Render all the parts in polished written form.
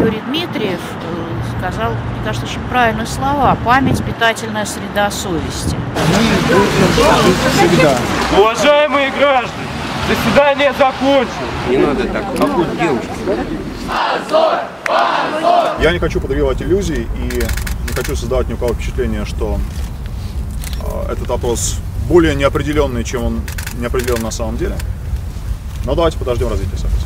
Юрий Дмитриев сказал, мне кажется, очень правильные слова. Память – питательная среда совести. Всегда. Уважаемые граждане, заседание закончено. Не надо так, как у девушки. Я не хочу подогревать иллюзий и не хочу создавать ни у кого впечатление, что этот вопрос более неопределенный, чем он неопределен на самом деле. Но давайте подождем развития событий.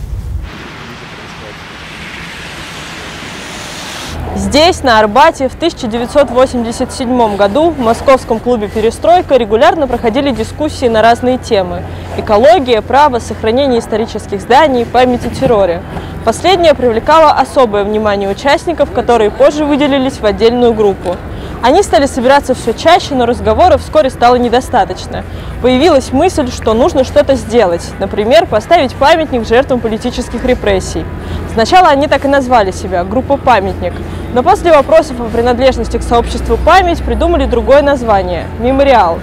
Здесь, на Арбате, в 1987 году в московском клубе «Перестройка» регулярно проходили дискуссии на разные темы – экология, право, сохранение исторических зданий, память о терроре. Последнее привлекало особое внимание участников, которые позже выделились в отдельную группу. Они стали собираться все чаще, но разговоров вскоре стало недостаточно. Появилась мысль, что нужно что-то сделать, например, поставить памятник жертвам политических репрессий. Сначала они так и назвали себя – группа «Памятник». Но после вопросов о принадлежности к сообществу «Память» придумали другое название – «Мемориал».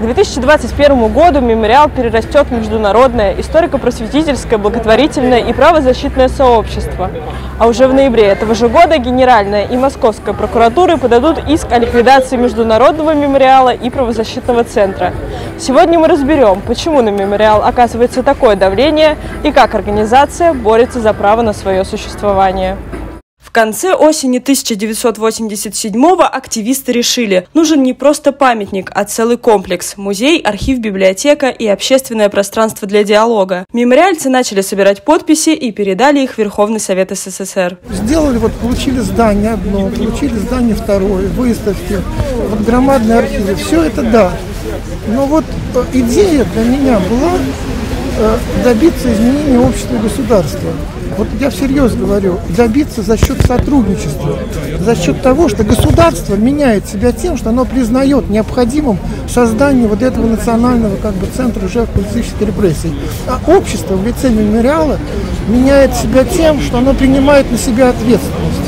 К 2021 году мемориал перерастет в международное, историко-просветительское, благотворительное и правозащитное сообщество. А уже в ноябре этого же года Генеральная и Московская прокуратуры подадут иск о ликвидации Международного мемориала и правозащитного центра. Сегодня мы разберем, почему на мемориал оказывается такое давление и как организация борется за право на свое существование. В конце осени 1987-го активисты решили, нужен не просто памятник, а целый комплекс – музей, архив, библиотека и общественное пространство для диалога. Мемориальцы начали собирать подписи и передали их в Верховный Совет СССР. Сделали, вот получили здание одно, получили здание второе, выставки, вот громадные архивы, все это да. Но вот идея для меня была добиться изменения общества и государства. Вот я всерьез говорю, добиться за счет сотрудничества, за счет того, что государство меняет себя тем, что оно признает необходимым создание вот этого национального центра жертв политических репрессий. А общество в лице мемориала меняет себя тем, что оно принимает на себя ответственность.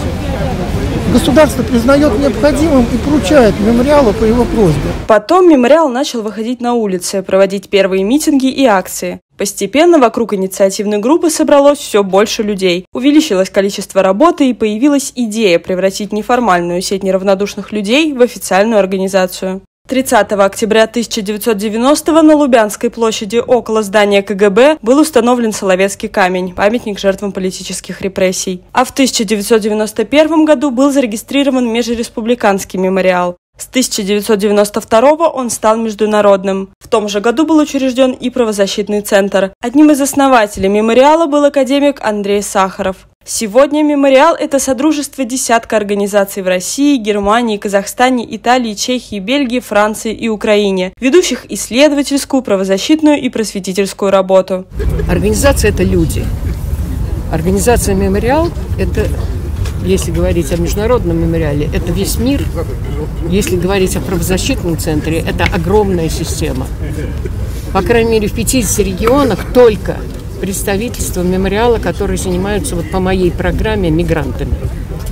Государство признает необходимым и поручает мемориалу по его просьбе. Потом мемориал начал выходить на улицы, проводить первые митинги и акции. Постепенно вокруг инициативной группы собралось все больше людей. Увеличилось количество работы и появилась идея превратить неформальную сеть неравнодушных людей в официальную организацию. 30 октября 1990-го на Лубянской площади около здания КГБ был установлен Соловецкий камень – памятник жертвам политических репрессий. А в 1991 году был зарегистрирован Межреспубликанский мемориал. С 1992 он стал международным. В том же году был учрежден и правозащитный центр. Одним из основателей мемориала был академик Андрей Сахаров. Сегодня мемориал – это содружество десятка организаций в России, Германии, Казахстане, Италии, Чехии, Бельгии, Франции и Украине, ведущих исследовательскую, правозащитную и просветительскую работу. Организация – это люди. Организация «Мемориал» – это... Если говорить о международном мемориале, это весь мир. Если говорить о правозащитном центре, это огромная система. По крайней мере, в 50 регионах только представительство мемориала, которые занимаются вот по моей программе мигрантами.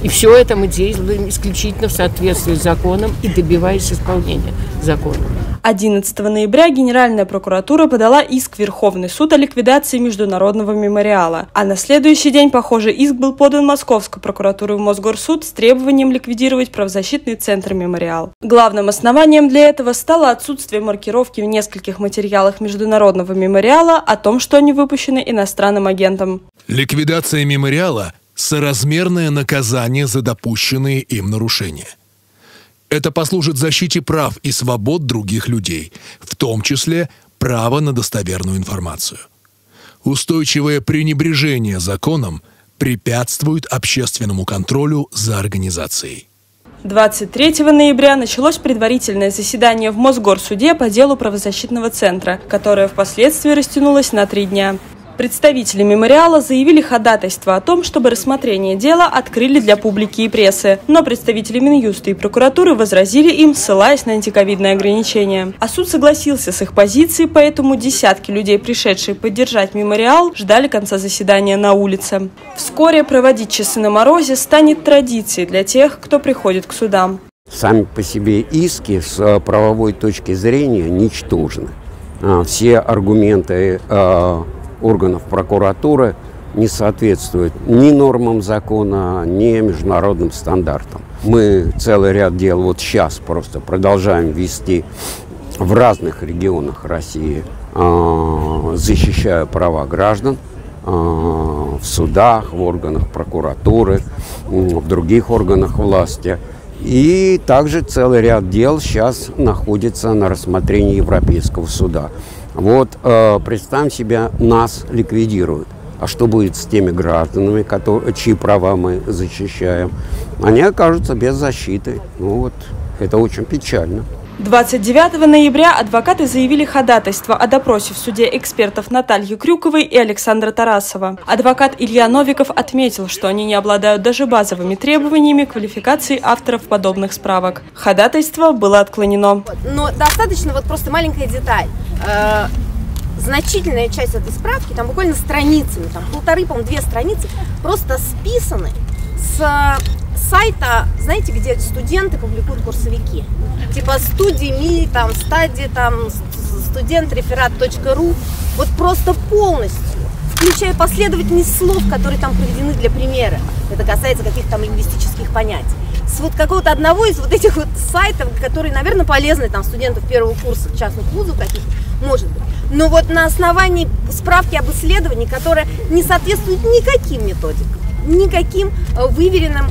И все это мы делаем исключительно в соответствии с законом и добиваясь исполнения закона. 11 ноября Генеральная прокуратура подала иск в Верховный суд о ликвидации Международного мемориала. А на следующий день похожий иск был подан Московской прокуратурой в Мосгорсуд с требованием ликвидировать правозащитный центр «Мемориал». Главным основанием для этого стало отсутствие маркировки в нескольких материалах Международного мемориала о том, что они выпущены иностранным агентом. Ликвидация мемориала – соразмерное наказание за допущенные им нарушения. Это послужит защите прав и свобод других людей, в том числе право на достоверную информацию. Устойчивое пренебрежение законом препятствует общественному контролю за организацией. 23 ноября началось предварительное заседание в Мосгорсуде по делу правозащитного центра, которое впоследствии растянулось на 3 дня. Представители мемориала заявили ходатайство о том, чтобы рассмотрение дела открыли для публики и прессы. Но представители Минюста и прокуратуры возразили им, ссылаясь на антиковидные ограничения. А суд согласился с их позицией, поэтому десятки людей, пришедшие поддержать мемориал, ждали конца заседания на улице. Вскоре проводить часы на морозе станет традицией для тех, кто приходит к судам. Сами по себе иски с правовой точки зрения ничтожны. Все аргументы... органов прокуратуры не соответствует ни нормам закона, ни международным стандартам. Мы целый ряд дел вот сейчас просто продолжаем вести в разных регионах России, защищая права граждан в судах, в органах прокуратуры, в других органах власти. И также целый ряд дел сейчас находится на рассмотрении Европейского суда. Вот представим себе, нас ликвидируют. А что будет с теми гражданами, чьи права мы защищаем? Они окажутся без защиты. Ну вот, это очень печально. 29 ноября адвокаты заявили ходатайство о допросе в суде экспертов Натальи Крюковой и Александра Тарасова. Адвокат Илья Новиков отметил, что они не обладают даже базовыми требованиями квалификации авторов подобных справок. Ходатайство было отклонено. Но достаточно вот просто маленькая деталь. Значительная часть этой справки, там буквально страницами, там полторы, по-моему, две страницы, просто списаны с сайта, знаете, где студенты публикуют курсовики. Типа студиями, там, стадии, там, студентреферат.ру. Вот просто полностью, включая последовательность слов, которые там приведены для примера. Это касается каких-то там лингвистических понятий. С вот какого-то одного из вот этих вот сайтов, которые, наверное, полезны там студентов первого курса частных вузов каких-то, может быть. Но вот на основании справки об исследовании, которая не соответствует никаким методикам, никаким выверенным,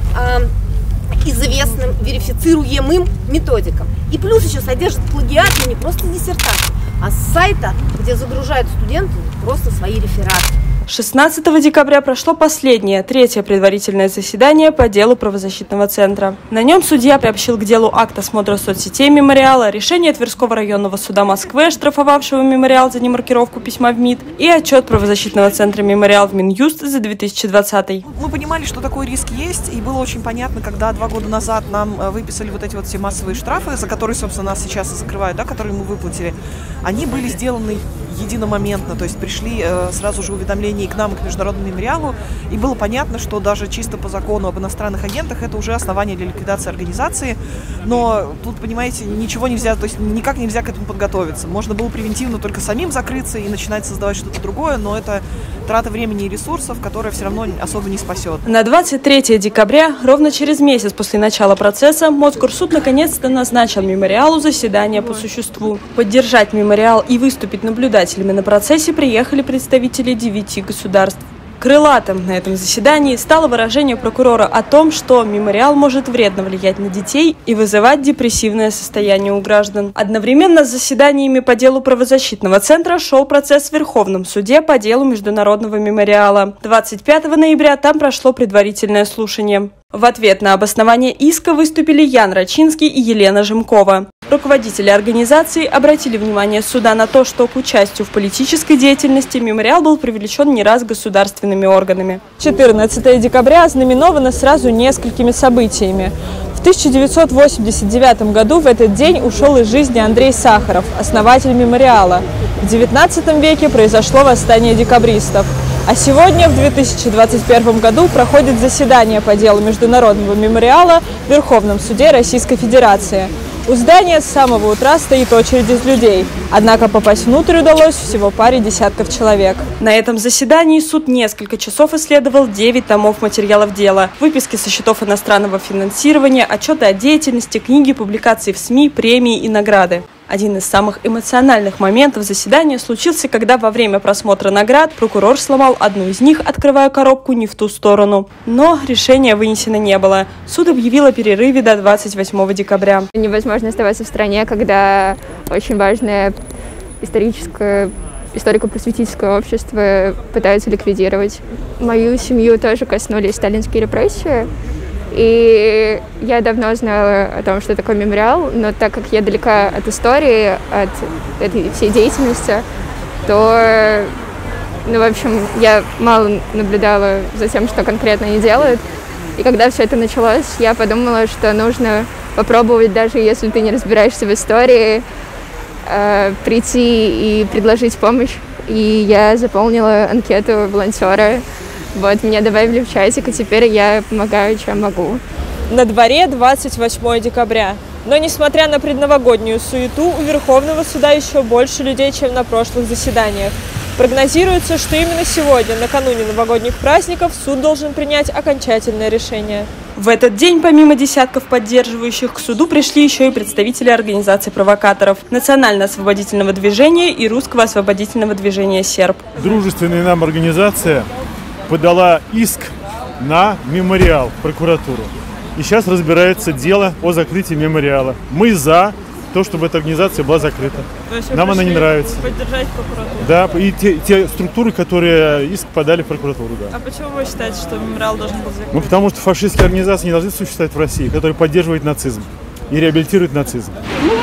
известным, верифицируемым методикам. И плюс еще содержит плагиат, но не просто диссертацию, а с сайта, где загружают студенты просто свои рефераты. 16 декабря прошло последнее, третье предварительное заседание по делу правозащитного центра. На нем судья приобщил к делу акт осмотра соцсетей мемориала, решение Тверского районного суда Москвы, штрафовавшего мемориал за немаркировку письма в МИД, и отчет правозащитного центра «Мемориал» в Минюст за 2020. Мы понимали, что такой риск есть, и было очень понятно, когда 2 года назад нам выписали вот эти вот все массовые штрафы, за которые, собственно, нас сейчас и закрывают, да, которые мы выплатили, они были сделаны единомоментно, то есть пришли сразу же уведомления и к нам, и к Международному мемориалу, и было понятно, что даже чисто по закону об иностранных агентах это уже основание для ликвидации организации, но тут, понимаете, ничего нельзя, то есть никак нельзя к этому подготовиться. Можно было превентивно только самим закрыться и начинать создавать что-то другое, но это трата времени и ресурсов, которая все равно особо не спасет. На 23 декабря, ровно через месяц после начала процесса, Мосгорсуд наконец-то назначил мемориалу заседание по существу. Поддержать мемориал и выступить наблюдать на процессе приехали представители 9 государств. Крылатым на этом заседании стало выражение прокурора о том, что мемориал может вредно влиять на детей и вызывать депрессивное состояние у граждан. Одновременно с заседаниями по делу правозащитного центра шел процесс в Верховном суде по делу Международного мемориала. 25 ноября там прошло предварительное слушание. В ответ на обоснование иска выступили Ян Рачинский и Елена Жемкова. Руководители организации обратили внимание суда на то, что к участию в политической деятельности мемориал был привлечен не раз государственными органами. 14 декабря ознаменовано сразу несколькими событиями. В 1989 году в этот день ушел из жизни Андрей Сахаров, основатель мемориала. В 19 веке произошло восстание декабристов. А сегодня, в 2021 году, проходит заседание по делу Международного мемориала в Верховном суде Российской Федерации. У здания с самого утра стоит очередь из людей, однако попасть внутрь удалось всего паре десятков человек. На этом заседании суд несколько часов исследовал 9 томов материалов дела, выписки со счетов иностранного финансирования, отчеты о деятельности, книги, публикации в СМИ, премии и награды. Один из самых эмоциональных моментов заседания случился, когда во время просмотра наград прокурор сломал одну из них, открывая коробку не в ту сторону. Но решения вынесено не было. Суд объявил о перерыве до 28 декабря. Невозможно оставаться в стране, когда очень важное историко-просветительское общество пытаются ликвидировать. Мою семью тоже коснулись сталинские репрессии. И я давно знала о том, что такое мемориал, но так как я далека от истории, от этой всей деятельности, то, ну, в общем, я мало наблюдала за тем, что конкретно они делают. И когда все это началось, я подумала, что нужно попробовать, даже если ты не разбираешься в истории, прийти и предложить помощь. И я заполнила анкету волонтера. Вот, меня добавили в чатик, и теперь я помогаю, чем могу. На дворе 28 декабря. Но, несмотря на предновогоднюю суету, у Верховного суда еще больше людей, чем на прошлых заседаниях. Прогнозируется, что именно сегодня, накануне новогодних праздников, суд должен принять окончательное решение. В этот день, помимо десятков поддерживающих, к суду пришли еще и представители организаций провокаторов – Национально-освободительного движения и Русского освободительного движения «Серб». Дружественная нам организация подала иск на мемориал в прокуратуру. И сейчас разбирается дело о закрытии мемориала. Мы за то, чтобы эта организация была закрыта. Нам она не нравится. Поддержать прокуратуру. Да, и те структуры, которые иск подали в прокуратуру. Да. А почему вы считаете, что мемориал должен быть закрыт? Ну, потому что фашистские организации не должны существовать в России, которые поддерживают нацизм и реабилитируют нацизм.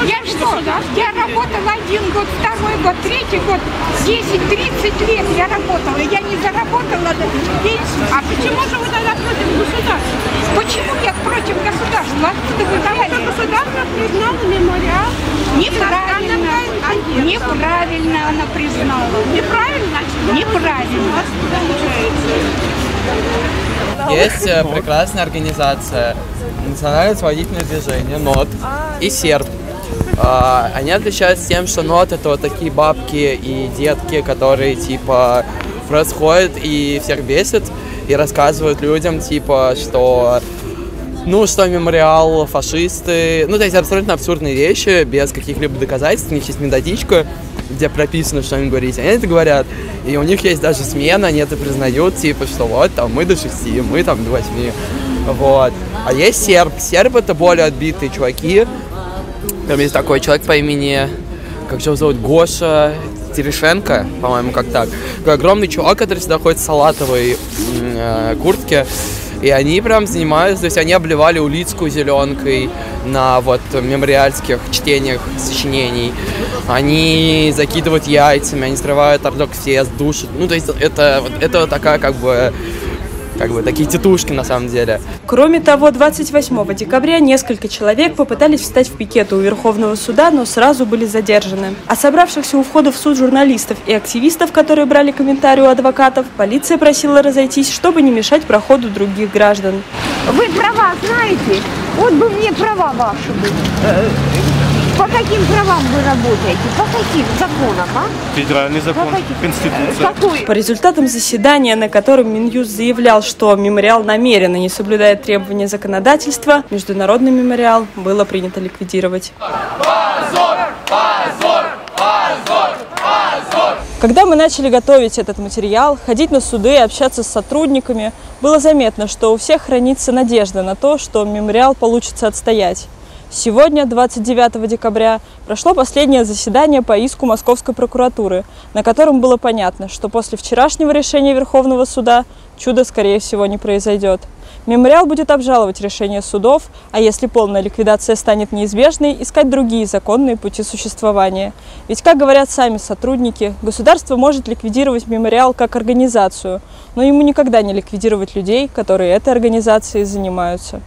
Я что? Я работала 1 год, 2 год, 3 год, 10-30 лет я работала. Я не заработала пенсию. А почему же вы тогда против государства? Почему я против государства? Потому что государство признало мемориал неправильно. Она признала. Неправильно? Неправильно. Есть прекрасная организация Национально-освободительное движение, НОТ и СЕРБ. Они отличаются тем, что НОТ — это вот такие бабки и детки, которые типа происходят и всех бесят. И рассказывают людям, типа, что, ну, что мемориал, фашисты. Ну, то есть абсолютно абсурдные вещи, без каких-либо доказательств. У них есть методичка, где прописано, что им говорить. Они это говорят, и у них есть даже смена, они это признают, типа, что вот, там, мы до 6, мы там до 8. Вот. А есть серб. Серб — это более отбитые чуваки. Там есть такой человек по имени, как же его зовут, Гоша Терешенко, по-моему, как так. Такой огромный чувак, который всегда ходит в салатовой куртке. И они прям занимаются, то есть они обливали Улицкую зеленкой на вот мемориальских чтениях сочинений. Они закидывают яйцами, они срывают ордоксес, душат. Ну, то есть это такая как бы такие тетушки на самом деле. Кроме того, 28 декабря несколько человек попытались встать в пикеты у Верховного суда, но сразу были задержаны. А собравшихся у входа в суд журналистов и активистов, которые брали комментарии у адвокатов, полиция просила разойтись, чтобы не мешать проходу других граждан. Вы права знаете? Вот бы мне права ваши были. По каким правам вы работаете? По каким законам, а? Федеральный закон, Конституция. По результатам заседания, на котором Минюст заявлял, что мемориал намеренно не соблюдает требования законодательства, Международный мемориал было принято ликвидировать. Позор! Позор! Позор! Позор! Когда мы начали готовить этот материал, ходить на суды и общаться с сотрудниками, было заметно, что у всех хранится надежда на то, что мемориал получится отстоять. Сегодня, 29 декабря, прошло последнее заседание по иску Московской прокуратуры, на котором было понятно, что после вчерашнего решения Верховного суда чудо, скорее всего, не произойдет. Мемориал будет обжаловать решение судов, а если полная ликвидация станет неизбежной, искать другие законные пути существования. Ведь, как говорят сами сотрудники, государство может ликвидировать мемориал как организацию, но ему никогда не ликвидировать людей, которые этой организацией занимаются.